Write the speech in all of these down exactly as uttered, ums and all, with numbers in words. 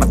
my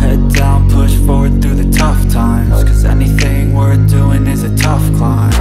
Head down, push forward through the tough times, cause anything worth doing is a tough climb.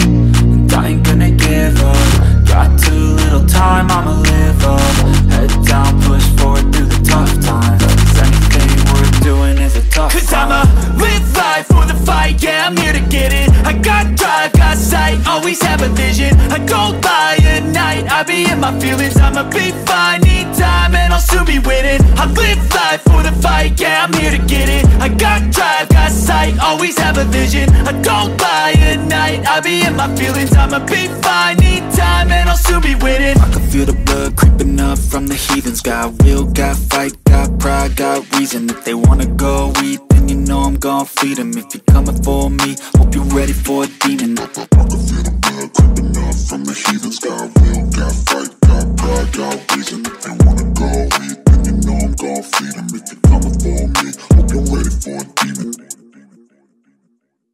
And I ain't gonna give up. Got too little time, I'ma live up. Head down, push forward through the tough times, cause anything worth doing is a tough climb. Cause I'ma live life for the fight, yeah, I'm here to get it. I got drive, got sight, always have a vision. I go by at night, I be in my feelings. I'ma be fine, need time, and I'll soon be winning. I live life for the fight, yeah, I'm here to get it. I got drive, got sight, always have a vision. I go by at night, I be in my feelings. I'ma be fine, need time, and I'll soon be winning. I can feel the blood creeping up from the heathens. Got will, got fight, got pride, got reason. If they wanna go eat, then you know I'm gon' feed them. If you're coming for me, hope you're ready for a demon. I can feel the blood creeping up from the heathens. Got will, got fight, got pride, got reason. If they wanna go eat,